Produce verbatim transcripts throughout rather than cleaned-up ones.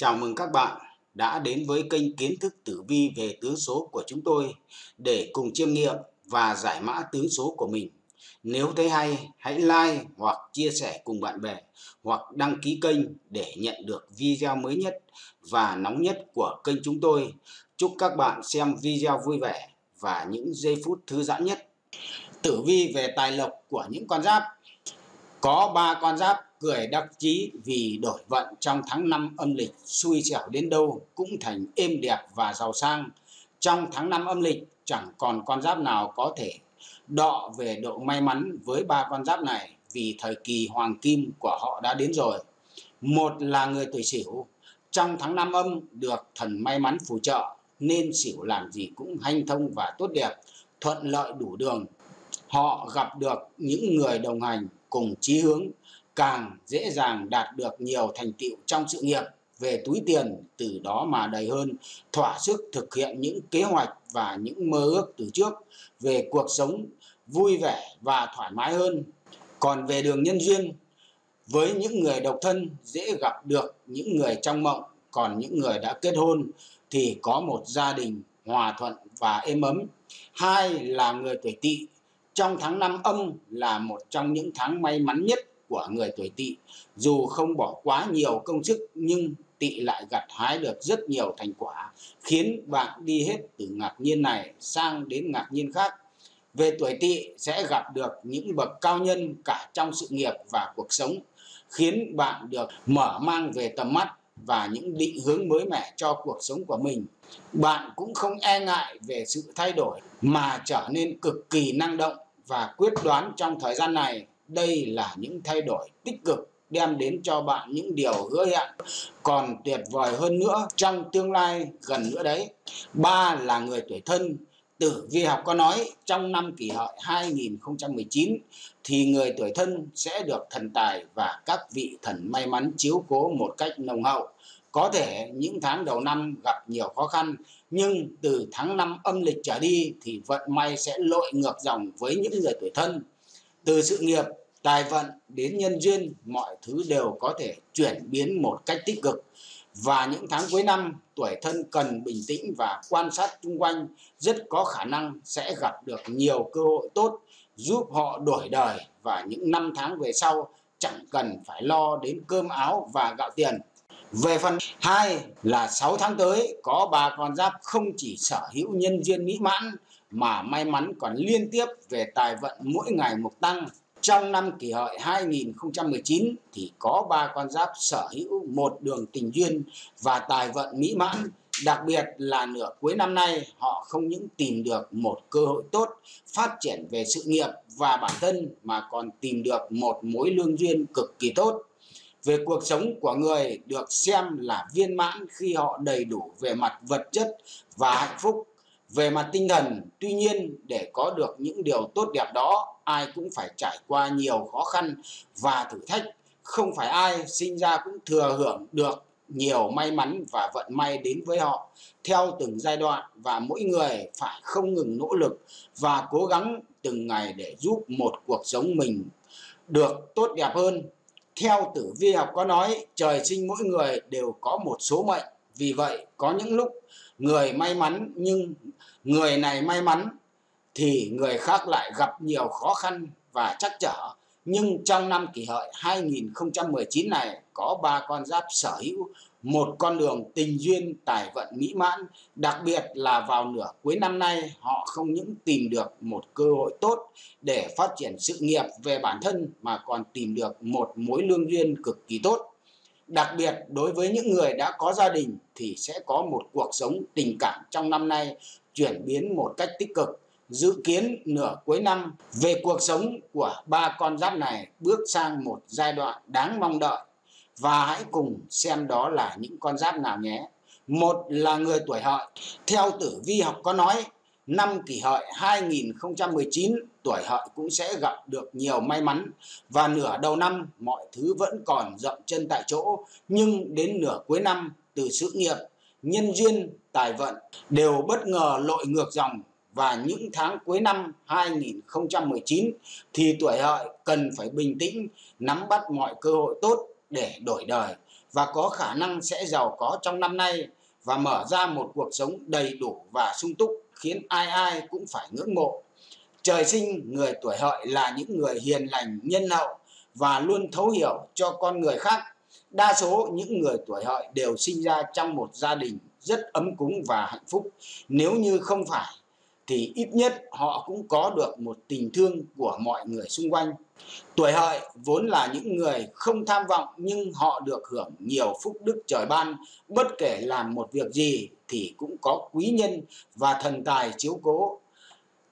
Chào mừng các bạn đã đến với kênh kiến thức tử vi về tướng số của chúng tôi để cùng chiêm nghiệm và giải mã tướng số của mình. Nếu thấy hay, hãy like hoặc chia sẻ cùng bạn bè hoặc đăng ký kênh để nhận được video mới nhất và nóng nhất của kênh chúng tôi. Chúc các bạn xem video vui vẻ và những giây phút thư giãn nhất. Tử vi về tài lộc của những con giáp. Có ba con giáp cười đắc chí vì đổi vận trong tháng năm âm lịch, xui xẻo đến đâu cũng thành êm đẹp và giàu sang. Trong tháng năm âm lịch chẳng còn con giáp nào có thể đọ về độ may mắn với ba con giáp này vì thời kỳ hoàng kim của họ đã đến rồi. Một là người tuổi Sửu, trong tháng năm âm được thần may mắn phù trợ nên Sửu làm gì cũng hanh thông và tốt đẹp, thuận lợi đủ đường. Họ gặp được những người đồng hành cùng chí hướng, càng dễ dàng đạt được nhiều thành tựu trong sự nghiệp về túi tiền, từ đó mà đầy hơn, thỏa sức thực hiện những kế hoạch và những mơ ước từ trước, về cuộc sống vui vẻ và thoải mái hơn. Còn về đường nhân duyên, với những người độc thân dễ gặp được những người trong mộng, còn những người đã kết hôn thì có một gia đình hòa thuận và êm ấm. Hai là người tuổi Tỵ, trong tháng năm âm là một trong những tháng may mắn nhất của người tuổi Tỵ, dù không bỏ quá nhiều công sức nhưng Tỵ lại gặt hái được rất nhiều thành quả, khiến bạn đi hết từ ngạc nhiên này sang đến ngạc nhiên khác. Về tuổi Tỵ sẽ gặp được những bậc cao nhân cả trong sự nghiệp và cuộc sống, khiến bạn được mở mang về tầm mắt và những định hướng mới mẻ cho cuộc sống của mình. Bạn cũng không e ngại về sự thay đổi mà trở nên cực kỳ năng động và quyết đoán trong thời gian này. Đây là những thay đổi tích cực đem đến cho bạn những điều hứa hẹn còn tuyệt vời hơn nữa trong tương lai gần nữa đấy. Ba là người tuổi Thân, tử vi học có nói trong năm Kỷ Hợi hai nghìn không trăm mười chín thì người tuổi Thân sẽ được thần tài và các vị thần may mắn chiếu cố một cách nồng hậu. Có thể những tháng đầu năm gặp nhiều khó khăn, nhưng từ tháng năm âm lịch trở đi thì vận may sẽ lội ngược dòng với những người tuổi Thân. Từ sự nghiệp, tài vận đến nhân duyên, mọi thứ đều có thể chuyển biến một cách tích cực. Và những tháng cuối năm, tuổi Thân cần bình tĩnh và quan sát xung quanh, rất có khả năng sẽ gặp được nhiều cơ hội tốt, giúp họ đổi đời và những năm tháng về sau chẳng cần phải lo đến cơm áo và gạo tiền. Về phần hai là sáu tháng tới, có ba con giáp không chỉ sở hữu nhân duyên mỹ mãn, mà may mắn còn liên tiếp về tài vận mỗi ngày một tăng. Trong năm Kỷ Hợi hai nghìn không trăm mười chín thì có ba con giáp sở hữu một đường tình duyên và tài vận mỹ mãn. Đặc biệt là nửa cuối năm nay, họ không những tìm được một cơ hội tốt phát triển về sự nghiệp và bản thân mà còn tìm được một mối lương duyên cực kỳ tốt. Về cuộc sống của người được xem là viên mãn khi họ đầy đủ về mặt vật chất và hạnh phúc, về mặt tinh thần. Tuy nhiên, để có được những điều tốt đẹp đó, ai cũng phải trải qua nhiều khó khăn và thử thách. Không phải ai sinh ra cũng thừa hưởng được nhiều may mắn và vận may đến với họ theo từng giai đoạn, và mỗi người phải không ngừng nỗ lực và cố gắng từng ngày để giúp một cuộc sống mình được tốt đẹp hơn. Theo tử vi học có nói, trời sinh mỗi người đều có một số mệnh. Vì vậy, có những lúc người may mắn, nhưng người này may mắn thì người khác lại gặp nhiều khó khăn và trắc trở. Nhưng trong năm Kỷ Hợi hai nghìn không trăm mười chín này, có ba con giáp sở hữu một con đường tình duyên tài vận mỹ mãn. Đặc biệt là vào nửa cuối năm nay, họ không những tìm được một cơ hội tốt để phát triển sự nghiệp về bản thân mà còn tìm được một mối lương duyên cực kỳ tốt. Đặc biệt đối với những người đã có gia đình thì sẽ có một cuộc sống tình cảm trong năm nay chuyển biến một cách tích cực. Dự kiến nửa cuối năm, về cuộc sống của ba con giáp này bước sang một giai đoạn đáng mong đợi. Và hãy cùng xem đó là những con giáp nào nhé. Một là người tuổi Hợi. Theo tử vi học có nói, năm Kỷ Hợi hai nghìn không trăm mười chín, tuổi Hợi cũng sẽ gặp được nhiều may mắn, và nửa đầu năm mọi thứ vẫn còn dậm chân tại chỗ, nhưng đến nửa cuối năm, từ sự nghiệp, nhân duyên, tài vận đều bất ngờ lội ngược dòng. Và những tháng cuối năm hai nghìn không trăm mười chín thì tuổi Hợi cần phải bình tĩnh, nắm bắt mọi cơ hội tốt để đổi đời, và có khả năng sẽ giàu có trong năm nay và mở ra một cuộc sống đầy đủ và sung túc khiến ai ai cũng phải ngưỡng mộ. Trời sinh người tuổi Hợi là những người hiền lành, nhân hậu và luôn thấu hiểu cho con người khác. Đa số những người tuổi Hợi đều sinh ra trong một gia đình rất ấm cúng và hạnh phúc. Nếu như không phải thì ít nhất họ cũng có được một tình thương của mọi người xung quanh. Tuổi Hợi vốn là những người không tham vọng, nhưng họ được hưởng nhiều phúc đức trời ban. Bất kể làm một việc gì thì cũng có quý nhân và thần tài chiếu cố.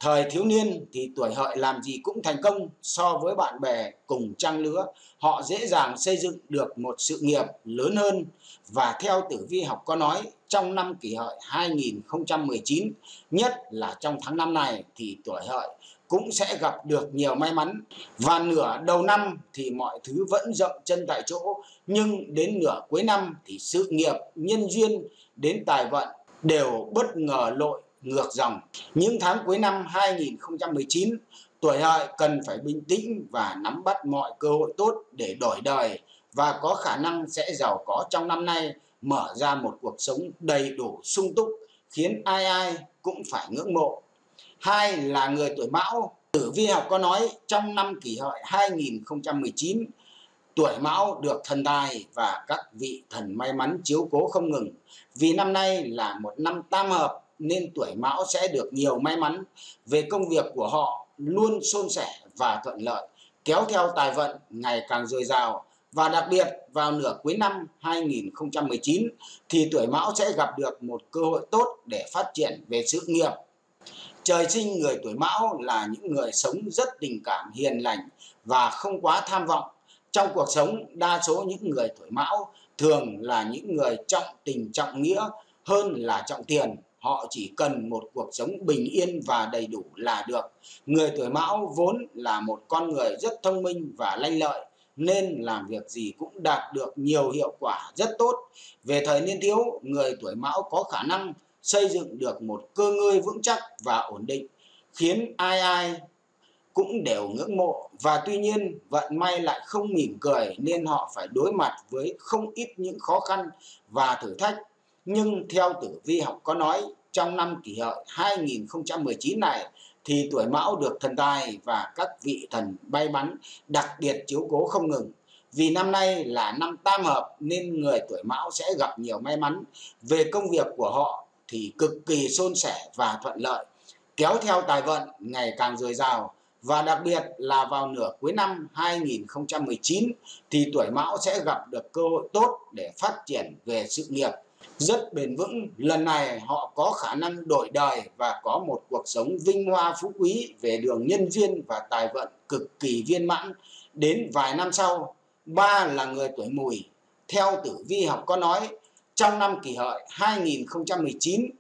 Thời thiếu niên thì tuổi Hợi làm gì cũng thành công so với bạn bè cùng trang lứa. Họ dễ dàng xây dựng được một sự nghiệp lớn hơn. Và theo tử vi học có nói, trong năm Kỷ Hợi hai nghìn không trăm mười chín, nhất là trong tháng năm này, thì tuổi Hợi cũng sẽ gặp được nhiều may mắn. Và nửa đầu năm thì mọi thứ vẫn dậm chân tại chỗ, nhưng đến nửa cuối năm thì sự nghiệp, nhân duyên đến tài vận đều bất ngờ lội ngược dòng. Những tháng cuối năm hai nghìn không trăm mười chín, tuổi Hợi cần phải bình tĩnh và nắm bắt mọi cơ hội tốt để đổi đời và có khả năng sẽ giàu có trong năm nay, mở ra một cuộc sống đầy đủ sung túc khiến ai ai cũng phải ngưỡng mộ. Hai là người tuổi Mão. Tử vi học có nói trong năm Kỷ Hợi hai nghìn không trăm mười chín, tuổi Mão được thần tài và các vị thần may mắn chiếu cố không ngừng. Vì năm nay là một năm tam hợp nên tuổi Mão sẽ được nhiều may mắn về công việc của họ, luôn suôn sẻ và thuận lợi, kéo theo tài vận ngày càng dồi dào. Và đặc biệt vào nửa cuối năm hai nghìn không trăm mười chín thì tuổi Mão sẽ gặp được một cơ hội tốt để phát triển về sự nghiệp. Trời sinh người tuổi Mão là những người sống rất tình cảm, hiền lành và không quá tham vọng. Trong cuộc sống, đa số những người tuổi Mão thường là những người trọng tình trọng nghĩa hơn là trọng tiền. Họ chỉ cần một cuộc sống bình yên và đầy đủ là được. Người tuổi Mão vốn là một con người rất thông minh và lanh lợi, nên làm việc gì cũng đạt được nhiều hiệu quả rất tốt. Về thời niên thiếu, người tuổi Mão có khả năng xây dựng được một cơ ngơi vững chắc và ổn định, khiến ai ai cũng đều ngưỡng mộ. Và tuy nhiên, vận may lại không mỉm cười nên họ phải đối mặt với không ít những khó khăn và thử thách. Nhưng theo tử vi học có nói, trong năm Kỷ Hợi hai nghìn không trăm mười chín này thì tuổi Mão được thần tài và các vị thần may mắn đặc biệt chiếu cố không ngừng. Vì năm nay là năm tam hợp nên người tuổi Mão sẽ gặp nhiều may mắn. Về công việc của họ thì cực kỳ suôn sẻ và thuận lợi, kéo theo tài vận ngày càng dồi dào. Và đặc biệt là vào nửa cuối năm hai nghìn không trăm mười chín thì tuổi Mão sẽ gặp được cơ hội tốt để phát triển về sự nghiệp rất bền vững. Lần này họ có khả năng đổi đời và có một cuộc sống vinh hoa phú quý về đường nhân duyên và tài vận cực kỳ viên mãn đến vài năm sau. Ba là người tuổi Mùi. Theo tử vi học có nói, trong năm Kỷ Hợi hai nghìn không trăm mười chín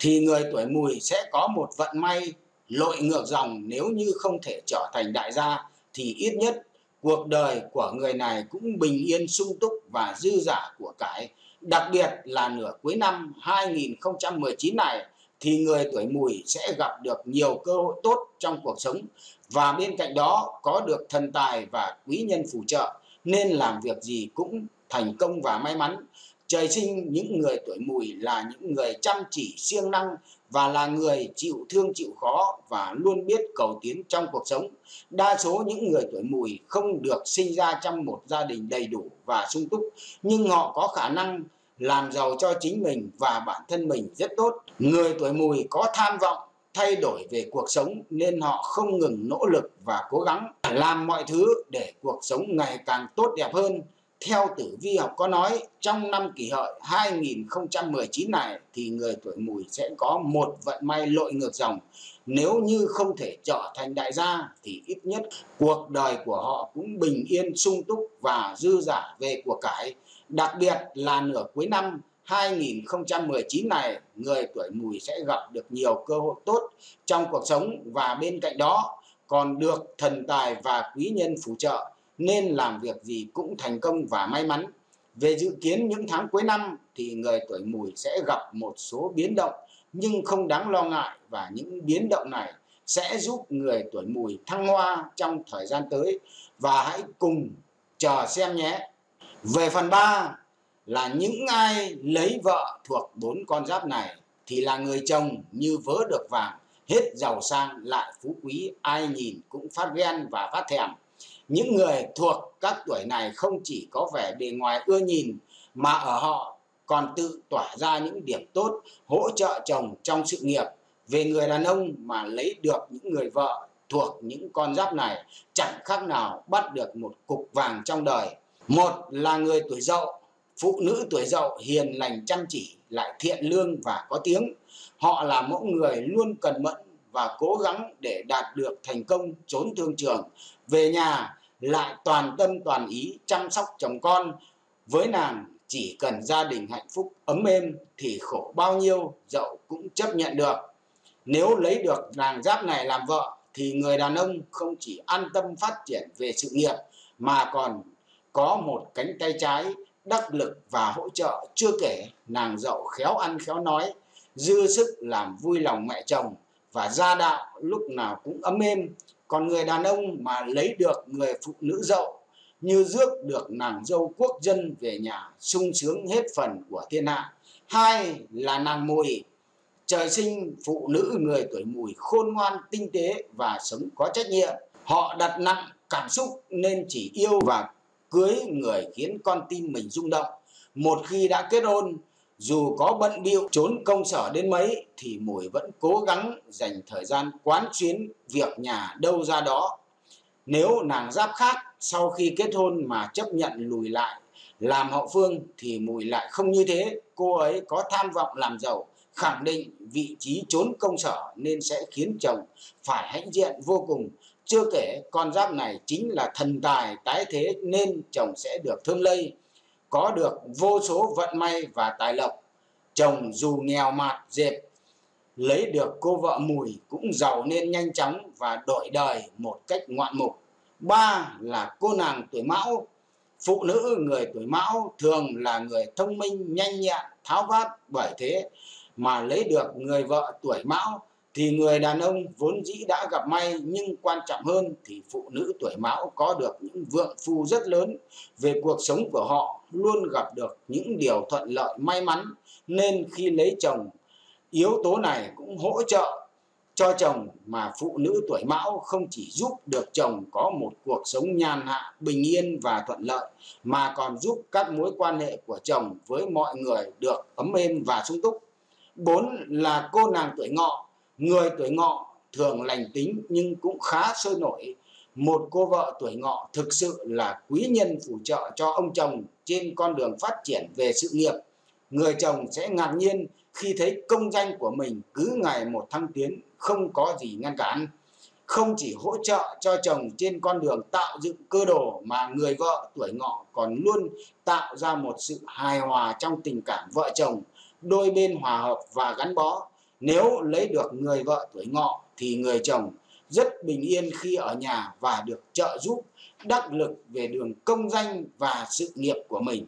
thì người tuổi Mùi sẽ có một vận may lội ngược dòng. Nếu như không thể trở thành đại gia thì ít nhất cuộc đời của người này cũng bình yên, sung túc và dư dả của cải. Đặc biệt là nửa cuối năm hai nghìn không trăm mười chín này thì người tuổi Mùi sẽ gặp được nhiều cơ hội tốt trong cuộc sống, và bên cạnh đó có được thần tài và quý nhân phù trợ nên làm việc gì cũng thành công và may mắn. Trời sinh những người tuổi Mùi là những người chăm chỉ, siêng năng và là người chịu thương chịu khó và luôn biết cầu tiến trong cuộc sống. Đa số những người tuổi Mùi không được sinh ra trong một gia đình đầy đủ và sung túc, nhưng họ có khả năng làm giàu cho chính mình và bản thân mình rất tốt. Người tuổi Mùi có tham vọng thay đổi về cuộc sống nên họ không ngừng nỗ lực và cố gắng làm mọi thứ để cuộc sống ngày càng tốt đẹp hơn. Theo tử vi học có nói, trong năm Kỷ Hợi hai nghìn không trăm mười chín này thì người tuổi Mùi sẽ có một vận may lội ngược dòng. Nếu như không thể trở thành đại gia thì ít nhất cuộc đời của họ cũng bình yên, sung túc và dư dả về của cải. Đặc biệt là nửa cuối năm hai nghìn không trăm mười chín này, người tuổi Mùi sẽ gặp được nhiều cơ hội tốt trong cuộc sống, và bên cạnh đó còn được thần tài và quý nhân phù trợ nên làm việc gì cũng thành công và may mắn. Về dự kiến những tháng cuối năm thì người tuổi Mùi sẽ gặp một số biến động nhưng không đáng lo ngại, và những biến động này sẽ giúp người tuổi Mùi thăng hoa trong thời gian tới, và hãy cùng chờ xem nhé. Về phần ba là những ai lấy vợ thuộc bốn con giáp này thì là người chồng như vớ được vàng, hết giàu sang lại phú quý, ai nhìn cũng phát ghen và phát thèm. Những người thuộc các tuổi này không chỉ có vẻ bề ngoài ưa nhìn mà ở họ còn tự tỏa ra những điểm tốt hỗ trợ chồng trong sự nghiệp. Về người đàn ông mà lấy được những người vợ thuộc những con giáp này chẳng khác nào bắt được một cục vàng trong đời. Một là người tuổi Dậu. Phụ nữ tuổi Dậu hiền lành chăm chỉ, lại thiện lương và có tiếng. Họ là mẫu người luôn cần mẫn và cố gắng để đạt được thành công trốn thương trường. Về nhà lại toàn tâm toàn ý chăm sóc chồng con. Với nàng, chỉ cần gia đình hạnh phúc ấm êm thì khổ bao nhiêu Dậu cũng chấp nhận được. Nếu lấy được nàng giáp này làm vợ thì người đàn ông không chỉ an tâm phát triển về sự nghiệp mà còn có một cánh tay trái đắc lực và hỗ trợ. Chưa kể nàng Dậu khéo ăn khéo nói, dư sức làm vui lòng mẹ chồng và gia đạo lúc nào cũng ấm êm. Còn người đàn ông mà lấy được người phụ nữ Dậu như rước được nàng dâu quốc dân về nhà, sung sướng hết phần của thiên hạ. Hai là nàng Mùi. Trời sinh phụ nữ người tuổi Mùi khôn ngoan, tinh tế và sống có trách nhiệm. Họ đặt nặng cảm xúc nên chỉ yêu và cưới người khiến con tim mình rung động. Một khi đã kết hôn, dù có bận bịu trốn công sở đến mấy thì Mùi vẫn cố gắng dành thời gian quán xuyến việc nhà đâu ra đó. Nếu nàng giáp khác sau khi kết hôn mà chấp nhận lùi lại làm hậu phương thì Mùi lại không như thế. Cô ấy có tham vọng làm giàu, khẳng định vị trí trốn công sở nên sẽ khiến chồng phải hãnh diện vô cùng. Chưa kể con giáp này chính là thần tài tái thế nên chồng sẽ được thương lây, có được vô số vận may và tài lộc. Chồng dù nghèo mạt dẹp, lấy được cô vợ Mùi cũng giàu nên nhanh chóng và đổi đời một cách ngoạn mục. Ba là cô nàng tuổi Mão. Phụ nữ người tuổi Mão thường là người thông minh, nhanh nhẹn, tháo vát. Bởi thế mà lấy được người vợ tuổi Mão thì người đàn ông vốn dĩ đã gặp may, nhưng quan trọng hơn thì phụ nữ tuổi Mão có được những vượng phu rất lớn về cuộc sống của họ, luôn gặp được những điều thuận lợi may mắn, nên khi lấy chồng yếu tố này cũng hỗ trợ cho chồng. Mà phụ nữ tuổi Mão không chỉ giúp được chồng có một cuộc sống nhàn hạ, bình yên và thuận lợi mà còn giúp các mối quan hệ của chồng với mọi người được ấm êm và sung túc. Bốn là cô nàng tuổi Ngọ. Người tuổi Ngọ thường lành tính nhưng cũng khá sôi nổi. Một cô vợ tuổi Ngọ thực sự là quý nhân phù trợ cho ông chồng trên con đường phát triển về sự nghiệp. Người chồng sẽ ngạc nhiên khi thấy công danh của mình cứ ngày một thăng tiến, không có gì ngăn cản. Không chỉ hỗ trợ cho chồng trên con đường tạo dựng cơ đồ mà người vợ tuổi Ngọ còn luôn tạo ra một sự hài hòa trong tình cảm vợ chồng, đôi bên hòa hợp và gắn bó. Nếu lấy được người vợ tuổi Ngọ thì người chồng rất bình yên khi ở nhà và được trợ giúp đắc lực về đường công danh và sự nghiệp của mình.